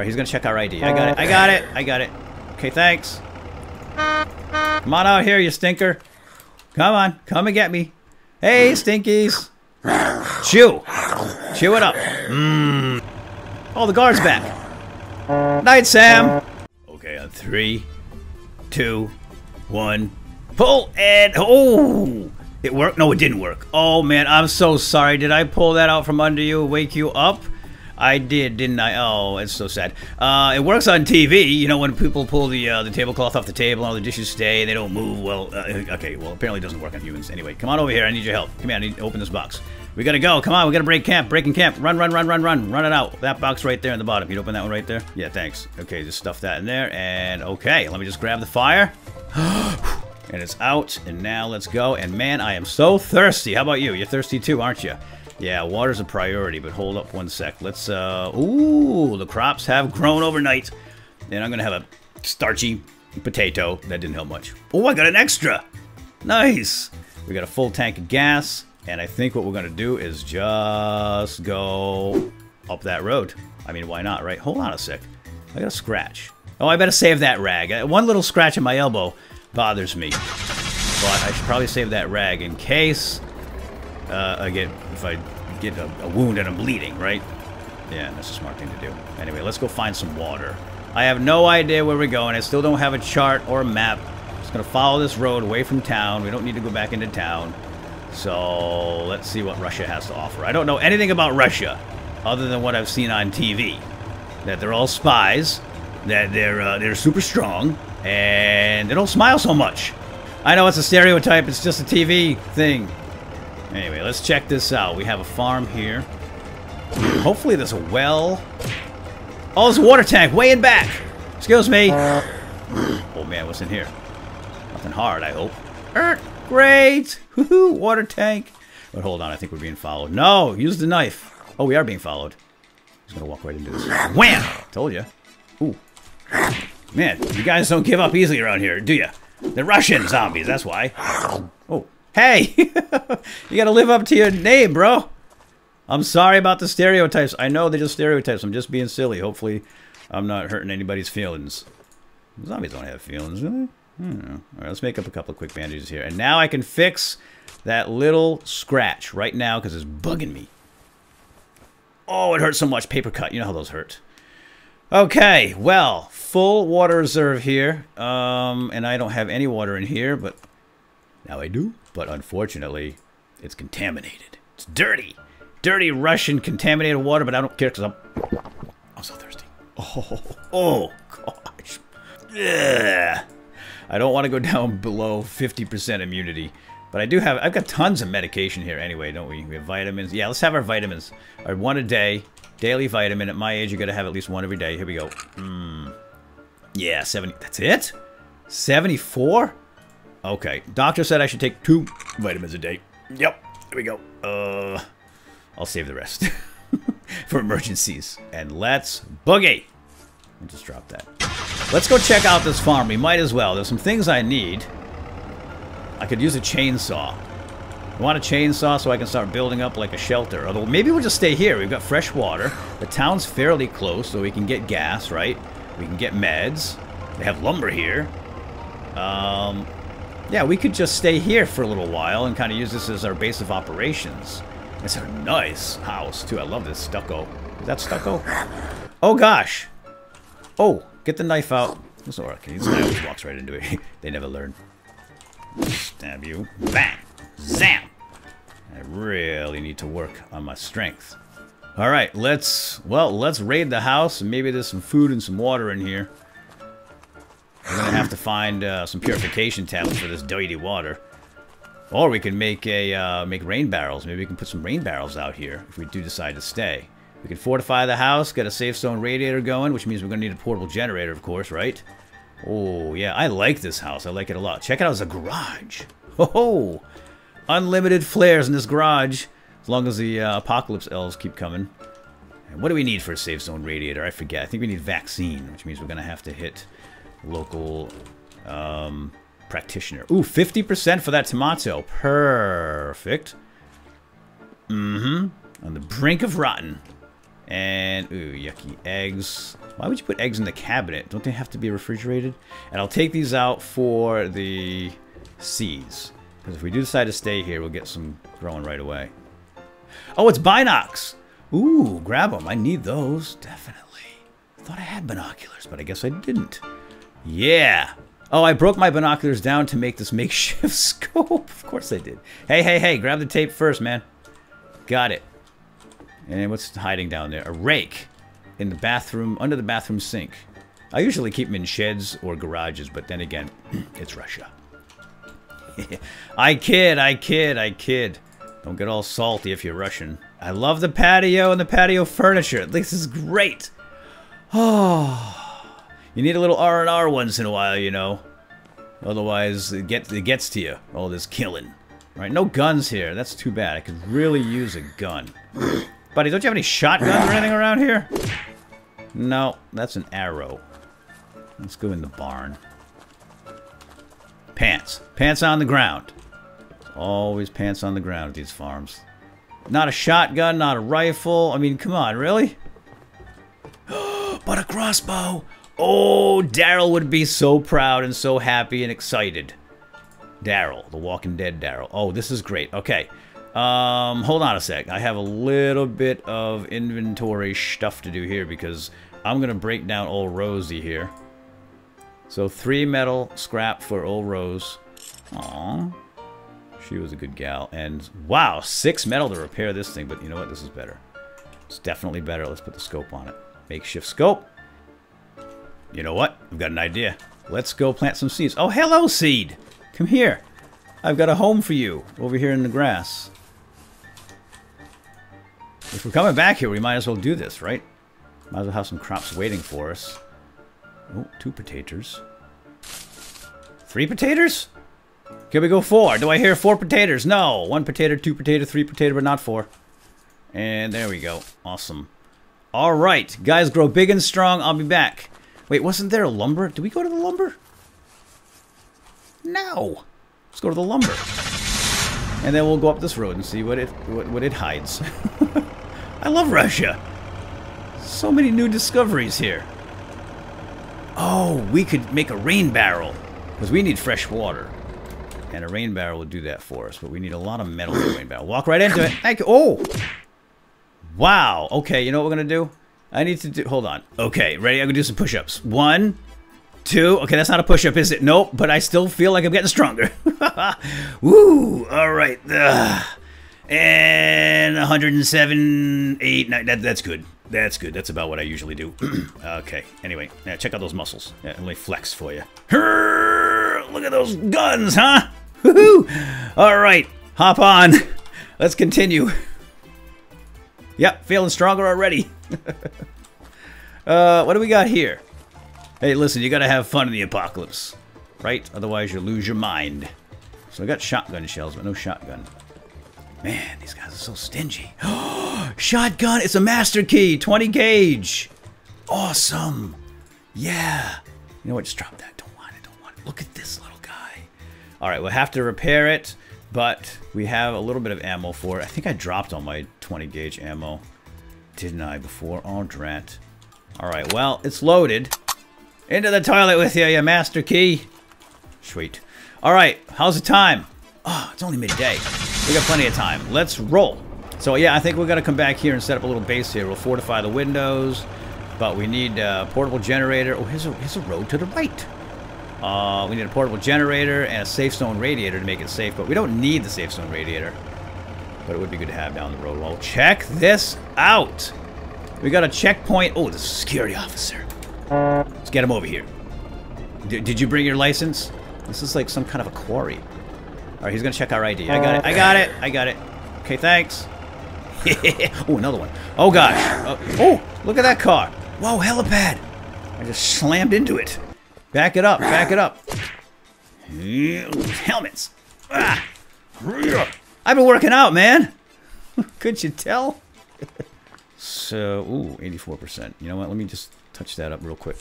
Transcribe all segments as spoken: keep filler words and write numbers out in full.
Alright, he's gonna check our I D. I got it. I got it. I got it. Okay, thanks. Come on out here, you stinker. Come on. Come and get me. Hey, stinkies. Chew. Chew it up. Mmm. Oh, the guard's back. Night, Sam. Okay, on three, two, one. Pull and... Oh! It worked? No, it didn't work. Oh, man. I'm so sorry. Did I pull that out from under you, wake you up? I did, didn't I? Oh, it's so sad. Uh, it works on T V. You know, when people pull the uh, the tablecloth off the table and all the dishes stay and they don't move. Well, uh, okay. Well, apparently it doesn't work on humans. Anyway, come on over here. I need your help. Come here. I need to open this box. We gotta go. Come on. We gotta break camp. Breaking camp. Run, run, run, run, run. Run it out. That box right there in the bottom. You'd open that one right there? Yeah, thanks. Okay, just stuff that in there. And okay, let me just grab the fire. And it's out. And now let's go. And man, I am so thirsty. How about you? You're thirsty too, aren't you? Yeah, water's a priority, but hold up one sec. Let's, uh, ooh, the crops have grown overnight. And I'm going to have a starchy potato. That didn't help much. Oh, I got an extra. Nice. We got a full tank of gas. And I think what we're going to do is just go up that road. I mean, why not, right? Hold on a sec. I got a scratch. Oh, I better save that rag. One little scratch on my elbow bothers me. But I should probably save that rag in case... Uh, I get, if I get a, a wound and I'm bleeding, right? Yeah, that's a smart thing to do. Anyway, let's go find some water. I have no idea where we're going. I still don't have a chart or a map. I'm just going to follow this road away from town. We don't need to go back into town. So let's see what Russia has to offer. I don't know anything about Russia other than what I've seen on T V. That they're all spies, that they're, uh, they're super strong, and they don't smile so much. I know it's a stereotype. It's just a T V thing. Anyway, let's check this out. We have a farm here. Hopefully there's a well. Oh, there's a water tank way in back. Excuse me. Oh, man, what's in here? Nothing hard, I hope. Er, great. Woohoo, water tank. But hold on, I think we're being followed. No, use the knife. Oh, we are being followed. He's going to walk right into this. Wham! Told you. Ooh. Man, you guys don't give up easily around here, do you? They're Russian zombies, that's why. Oh. Hey, you gotta live up to your name, bro. I'm sorry about the stereotypes. I know they're just stereotypes. I'm just being silly. Hopefully, I'm not hurting anybody's feelings. Zombies don't have feelings, really. Hmm. All right, let's make up a couple of quick bandages here. And now I can fix that little scratch right now because it's bugging me. Oh, it hurts so much. Paper cut. You know how those hurt. Okay, well, full water reserve here. Um, and I don't have any water in here, but now I do. But unfortunately, it's contaminated. It's dirty. Dirty Russian contaminated water, but I don't care because I'm... I'm so thirsty. Oh, oh gosh. Ugh. I don't want to go down below fifty percent immunity. But I do have... I've got tons of medication here anyway, don't we? We have vitamins. Yeah, let's have our vitamins. All right, one a day. Daily vitamin. At my age, you got to have at least one every day. Here we go. Mm. Yeah, seventy... That's it? seventy-four? Okay, doctor said I should take two vitamins a day. Yep, there we go. Uh, I'll save the rest for emergencies. And let's boogie. I just dropped that. Let's go check out this farm. We might as well. There's some things I need. I could use a chainsaw. I want a chainsaw so I can start building up like a shelter. Although maybe we'll just stay here. We've got fresh water. The town's fairly close, so we can get gas, right? We can get meds. They have lumber here. Um... Yeah, we could just stay here for a little while and kind of use this as our base of operations. It's a nice house, too. I love this stucco. Is that stucco? Oh, gosh. Oh, get the knife out. This guy walks right into it. They never learn. Stab you. Bang. Zam. I really need to work on my strength. All right, let's, well, let's raid the house. And maybe there's some food and some water in here. We're going to have to find uh, some purification tablets for this dirty water. Or we can make a uh, make rain barrels. Maybe we can put some rain barrels out here if we do decide to stay. We can fortify the house, get a safe zone radiator going, which means we're going to need a portable generator, of course, right? Oh, yeah, I like this house. I like it a lot. Check it out. It's a garage. Ho-ho! Unlimited flares in this garage, as long as the uh, apocalypse elves keep coming. And what do we need for a safe zone radiator? I forget. I think we need vaccine, which means we're going to have to hit... local um, practitioner. Ooh, fifty percent for that tomato. Perfect. Mm-hmm. On the brink of rotten. And, ooh, yucky eggs. Why would you put eggs in the cabinet? Don't they have to be refrigerated? And I'll take these out for the seeds. Because if we do decide to stay here, we'll get some growing right away. Oh, it's binocs! Ooh, grab them. I need those, definitely. I thought I had binoculars, but I guess I didn't. Yeah! Oh, I broke my binoculars down to make this makeshift scope. Of course I did. Hey, hey, hey, grab the tape first, man. Got it. And what's hiding down there? A rake in the bathroom, under the bathroom sink. I usually keep them in sheds or garages, but then again, it's Russia. I kid, I kid, I kid. Don't get all salty if you're Russian. I love the patio and the patio furniture. This is great. Oh... You need a little R and R once in a while, you know. Otherwise, it gets, it gets to you. All this killing. Right, no guns here. That's too bad. I could really use a gun. Buddy, don't you have any shotguns or anything around here? No, that's an arrow. Let's go in the barn. Pants. Pants on the ground. Always pants on the ground at these farms. Not a shotgun, not a rifle. I mean, come on, really? But a crossbow! Oh, Daryl would be so proud and so happy and excited. Daryl, the Walking Dead Daryl. Oh, this is great. Okay. Um, hold on a sec. I have a little bit of inventory stuff to do here because I'm going to break down old Rosie here. So, three metal scrap for old Rose. Aww. She was a good gal. And, wow, six metal to repair this thing. But you know what? This is better. It's definitely better. Let's put the scope on it. Makeshift scope. You know what? I've got an idea. Let's go plant some seeds. Oh, hello, seed! Come here. I've got a home for you over here in the grass. If we're coming back here, we might as well do this, right? Might as well have some crops waiting for us. Oh, two potatoes. Three potatoes? Can we go four? Do I hear four potatoes? No! One potato, two potato, three potato, but not four. And there we go. Awesome. Alright, guys, grow big and strong. I'll be back. Wait, wasn't there a lumber? Did we go to the lumber? No. Let's go to the lumber. And then we'll go up this road and see what it what, what it hides. I love Russia. So many new discoveries here. Oh, we could make a rain barrel. Because we need fresh water. And a rain barrel would do that for us. But we need a lot of metal in a rain barrel. Walk right into it. Thank you. Oh! Wow. Okay, you know what we're going to do? I need to do... Hold on. Okay, ready? I'm going to do some push-ups. One, two... Okay, that's not a push-up, is it? Nope, but I still feel like I'm getting stronger. Woo! All right. Ugh. And one oh seven, eight, nine... That, that's good. That's good. That's about what I usually do. Okay. Anyway, yeah, check out those muscles. Yeah, let me flex for you. Hurr! Look at those guns, huh? Woo-hoo! All right. Hop on. Let's continue. Yep, feeling stronger already. uh, what do we got here? Hey, listen, you gotta have fun in the apocalypse, right? Otherwise, you'll lose your mind. So I got shotgun shells, but no shotgun. Man, these guys are so stingy. Shotgun! It's a master key, twenty gauge. Awesome. Yeah. You know what? Just drop that. Don't want it. Don't want it. Look at this little guy. All right, we'll have to repair it, but we have a little bit of ammo for it. I think I dropped all my twenty gauge ammo. Didn't I before? Oh, drat. Alright, well, it's loaded. Into the toilet with you, you master key. Sweet. Alright, how's the time? Oh, it's only midday. We got plenty of time. Let's roll. So, yeah, I think we're going to come back here and set up a little base here. We'll fortify the windows, but we need a portable generator. Oh, here's a, here's a road to the right. Uh, we need a portable generator and a safe stone radiator to make it safe, but we don't need the safe stone radiator. But it would be good to have down the road. Well, check this out. We got a checkpoint. Oh, the security officer. Let's get him over here. D did you bring your license? This is like some kind of a quarry. All right, he's going to check our I D. I got it. I got it. I got it. Okay, thanks. Oh, another one. Oh, gosh. Uh, oh, look at that car. Whoa, helipad. I just slammed into it. Back it up. Back it up. Helmets. Ah. I've been working out, man. Couldn't you tell? So, ooh, eighty-four percent. You know what? Let me just touch that up real quick.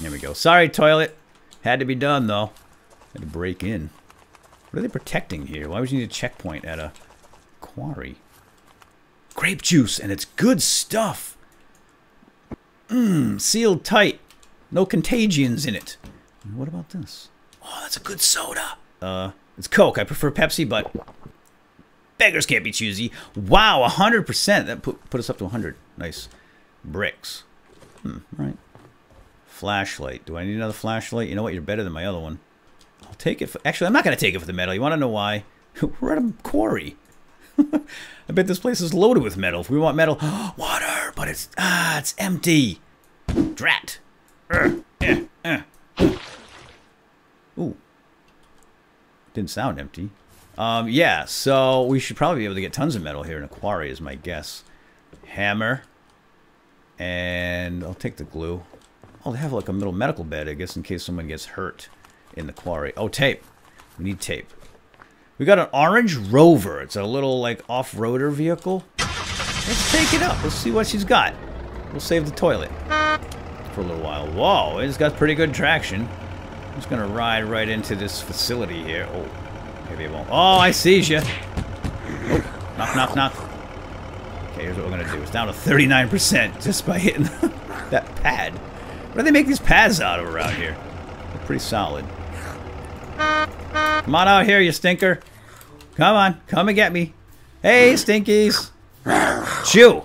There we go. Sorry, toilet. Had to be done, though. Had to break in. What are they protecting here? Why would you need a checkpoint at a quarry? grape juice, and it's good stuff. Mmm, sealed tight. No contagions in it. And what about this? Oh, that's a good soda. Uh, it's Coke. I prefer Pepsi, but beggars can't be choosy. Wow, one hundred percent. That put, put us up to one hundred. Nice. Bricks. Hmm, right. Flashlight. Do I need another flashlight? You know what? You're better than my other one. I'll take it for... Actually, I'm not going to take it for the metal. You want to know why? We're at a quarry. I bet this place is loaded with metal. If we want metal... Water! But it's... Ah, it's empty. Drat. Uh, eh, eh. Ooh. Didn't sound empty. Um, yeah, so we should probably be able to get tons of metal here in a quarry is my guess. Hammer. And I'll take the glue. I'll have like a little medical bed, I guess, in case someone gets hurt in the quarry. Oh, tape. We need tape. We got an orange rover. It's a little like off-roader vehicle. Let's take it up. Let's see what she's got. We'll save the toilet for a little while. Whoa, it's got pretty good traction. I'm just gonna ride right into this facility here. Oh, maybe it won't. Oh, I seize you. Oh, knock, knock, knock. Okay, here's what we're gonna do. It's down to thirty-nine percent just by hitting that pad. What do they make these pads out of around here? They're pretty solid. Come on out here, you stinker. Come on, come and get me. Hey, stinkies. Chew.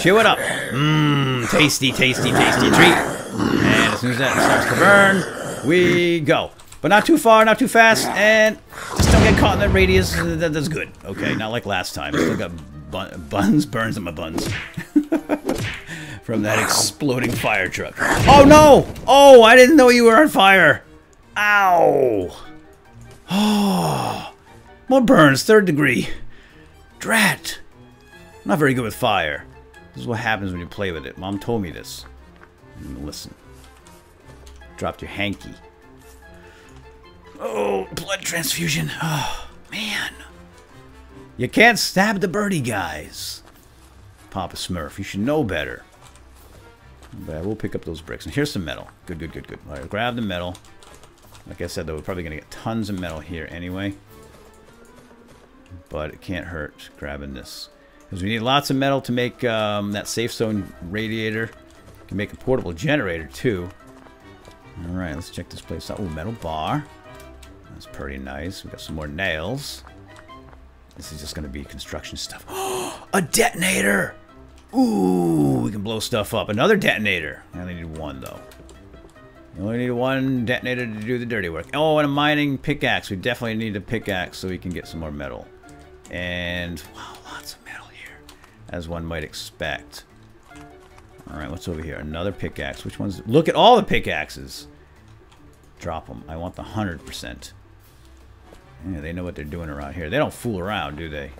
Chew it up. Mmm, tasty, tasty, tasty treat. And as soon as that starts to burn, we go. But not too far, not too fast, and just don't get caught in that radius. That's good. Okay, not like last time. I still got bun buns, burns on my buns. From that exploding fire truck. Oh, no! Oh, I didn't know you were on fire. Ow. Oh. More burns, third degree. Drat. I'm not very good with fire. This is what happens when you play with it. Mom told me this. Listen. Dropped your hanky. Oh, blood transfusion. Oh, man. You can't stab the birdie guys. Papa Smurf, you should know better. But I will pick up those bricks. And here's some metal. Good, good, good, good. All right, grab the metal. Like I said, though, we're probably going to get tons of metal here anyway. But it can't hurt grabbing this. Because we need lots of metal to make um, that safe zone radiator. We can make a portable generator, too. All right, let's check this place out. Oh, metal bar. That's pretty nice. We got some more nails. This is just going to be construction stuff. Oh, a detonator! Ooh, we can blow stuff up. Another detonator. I only need one, though. You only need one detonator to do the dirty work. Oh, and a mining pickaxe. We definitely need a pickaxe so we can get some more metal. And, wow, lots of metal here, as one might expect. All right, what's over here? Another pickaxe. Which one's... Look at all the pickaxes. Drop them. I want the one hundred percent. Yeah, they know what they're doing around here. They don't fool around, do they?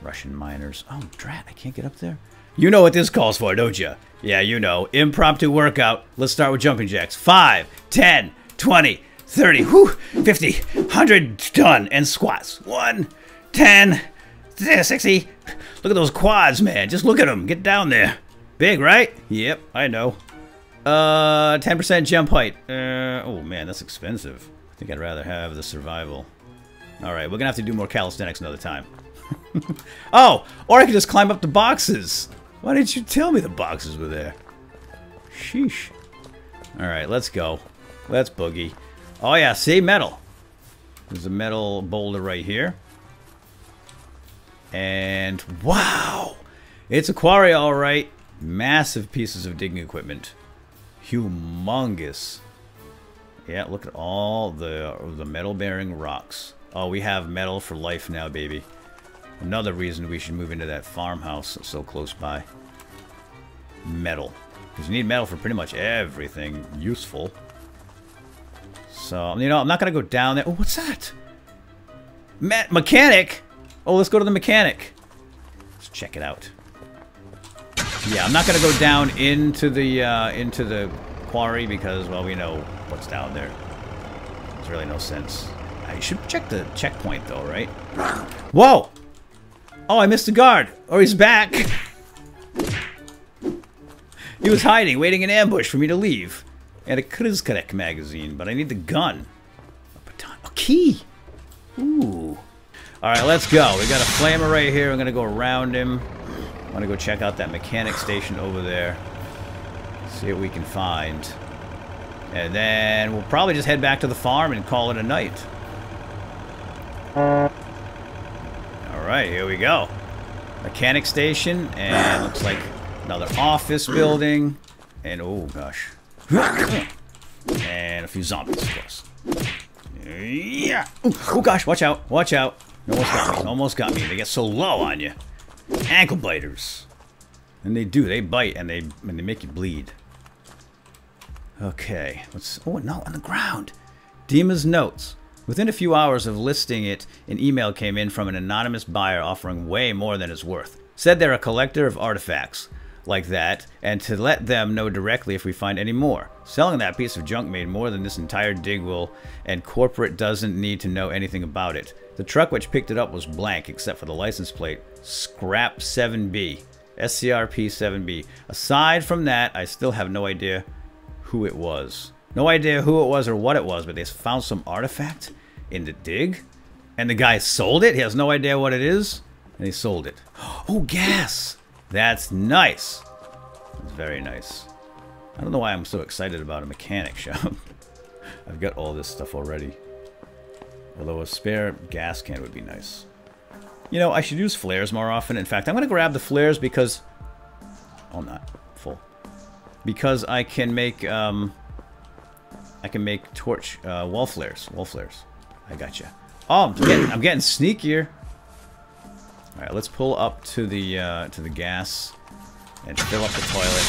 Russian miners. Oh, drat, I can't get up there. You know what this calls for, don't you? Yeah, you know. Impromptu workout. Let's start with jumping jacks. five, ten, twenty, thirty, whew, fifty, one hundred, done. And squats. one, ten, sixty. Look at those quads, man. Just look at them. Get down there. Big, right? Yep, I know. Uh, ten percent jump height. Uh, oh, man, that's expensive. I think I'd rather have the survival. All right, we're going to have to do more calisthenics another time. Oh, or I could just climb up the boxes. Why didn't you tell me the boxes were there? Sheesh. Alright, let's go. Let's boogie. Oh yeah, see? Metal. There's a metal boulder right here. And, wow! It's a quarry, alright. Massive pieces of digging equipment. Humongous. Yeah, look at all the, the metal-bearing rocks. Oh, we have metal for life now, baby. Another reason we should move into that farmhouse so close by. Metal. Because you need metal for pretty much everything useful. So, you know, I'm not going to go down there. Oh, what's that? Me- mechanic? Oh, let's go to the mechanic. Let's check it out. Yeah, I'm not going to go down into the, uh, into the quarry because, well, we know what's down there. There's really no sense. I should check the checkpoint, though, right? Whoa! Oh, I missed the guard. Or he's back. He was hiding, waiting in ambush for me to leave. And a Krizkarek magazine, but I need the gun. A baton. A key. Ooh. Alright, let's go. We got a flamer right here. I'm going to go around him. I'm going to go check out that mechanic station over there. See what we can find. And then we'll probably just head back to the farm and call it a night. Alright, here we go. Mechanic station, and looks like another office building. And oh gosh. And a few zombies, of course. Yeah. Ooh, oh gosh, watch out, watch out. Almost got me, almost got me. They get so low on you. Ankle biters. And they do, they bite and they and they make you bleed. Okay, what's, oh, a note on the ground. Dima's notes. Within a few hours of listing it, an email came in from an anonymous buyer offering way more than it's worth. Said they're a collector of artifacts like that, and to let them know directly if we find any more. Selling that piece of junk made more than this entire dig will, and corporate doesn't need to know anything about it. The truck which picked it up was blank except for the license plate. Scrap seven B. S C R P seven B. Aside from that, I still have no idea who it was. No idea who it was or what it was, but they found some artifact in the dig, and the guy sold it. He has no idea what it is, and he sold it. Oh, gas! That's nice. That's very nice. I don't know why I'm so excited about a mechanic shop. I've got all this stuff already. Although a spare gas can would be nice. You know, I should use flares more often. In fact, I'm going to grab the flares because... Oh, not full. Because I can make... Um, I can make torch... Uh, wall flares. Wall flares. I gotcha. Oh, I'm getting, I'm getting sneakier. All right, let's pull up to the uh, to the gas and fill up the toilet.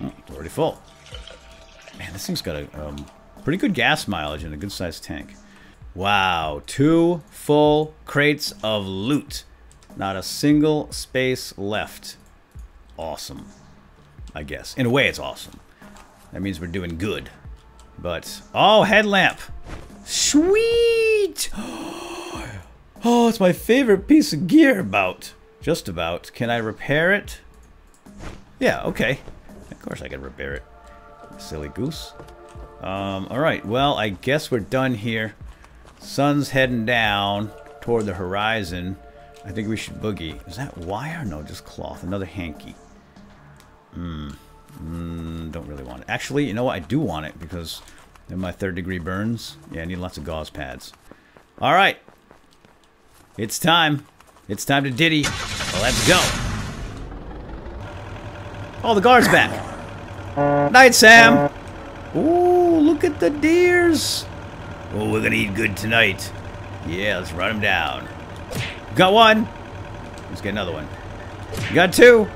Oh, it's already full. Man, this thing's got a um, pretty good gas mileage and a good-sized tank. Wow, two full crates of loot. Not a single space left. Awesome, I guess. In a way, it's awesome. That means we're doing good. But, oh, headlamp. Sweet! Oh, it's my favorite piece of gear about. Just about. Can I repair it? Yeah, okay. Of course I can repair it. Silly goose. Um, alright, well, I guess we're done here. Sun's heading down toward the horizon. I think we should boogie. Is that wire? No, just cloth. Another hanky. Mmm. Mmm, don't really want it. Actually, you know what? I do want it because in my third degree burns. Yeah, I need lots of gauze pads. Alright. It's time. It's time to ditty. Let's go. Oh, the guard's back. Night, Sam. Ooh, look at the deers. Oh, we're going to eat good tonight. Yeah, let's run them down. Got one. Let's get another one. Got two.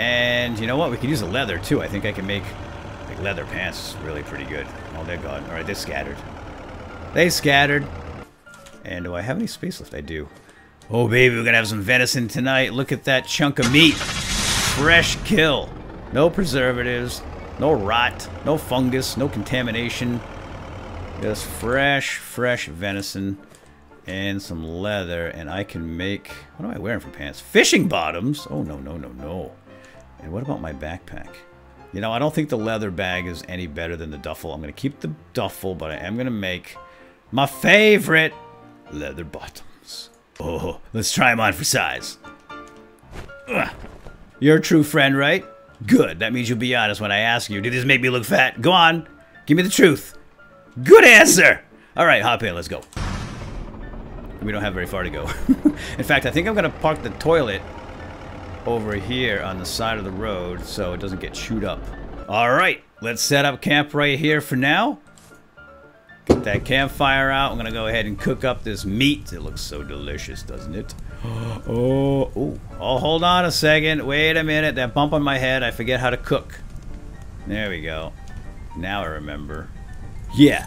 And you know what? We could use the leather, too. I think I can make, make leather pants really pretty good. Oh, they're gone. All right, they're scattered. They scattered. And do I have any space left? I do. Oh, baby, we're going to have some venison tonight. Look at that chunk of meat. Fresh kill. No preservatives. No rot. No fungus. No contamination. Just fresh, fresh venison. And some leather. And I can make... What am I wearing for pants? Fishing bottoms? Oh, no, no, no, no. And what about my backpack? You know, I don't think the leather bag is any better than the duffel. I'm going to keep the duffel, but I am going to make my favorite... leather bottoms. Oh, let's try them on for size. Ugh. You're a true friend, right? Good. That means you'll be honest when I ask you. Did this make me look fat? Go on. Give me the truth. Good answer. All right, hop in. Let's go. We don't have very far to go. In fact, I think I'm going to park the toilet over here on the side of the road so it doesn't get chewed up. All right. Let's set up camp right here for now. Get that campfire out. I'm going to go ahead and cook up this meat. It looks so delicious, doesn't it? Oh, oh, oh, hold on a second. Wait a minute. That bump on my head. I forget how to cook. There we go. Now I remember. Yeah.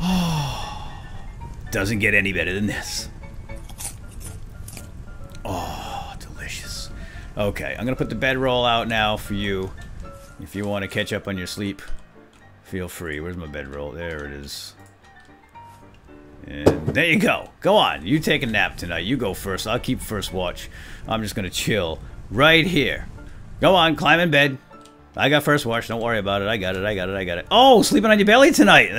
Oh, doesn't get any better than this. Oh, delicious. Okay, I'm going to put the bedroll out now for you. If you want to catch up on your sleep. Feel free. Where's my bedroll? There it is. And there you go. Go on. You take a nap tonight. You go first. I'll keep first watch. I'm just going to chill right here. Go on. Climb in bed. I got first watch. Don't worry about it. I got it. I got it. I got it. Oh, sleeping on your belly tonight.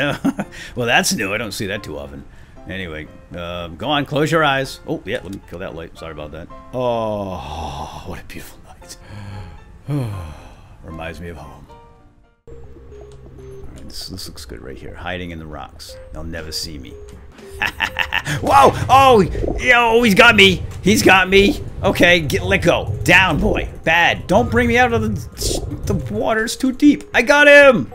Well, that's new. I don't see that too often. Anyway, uh, go on, close your eyes. Oh, yeah, let me kill that light. Sorry about that. Oh, what a beautiful night. Reminds me of home. All right, this, this looks good right here. Hiding in the rocks. They'll never see me. Whoa! Oh, yo, he's got me. He's got me. Okay, get let go. Down, boy. Bad. Don't bring me out of the... The water's too deep. I got him!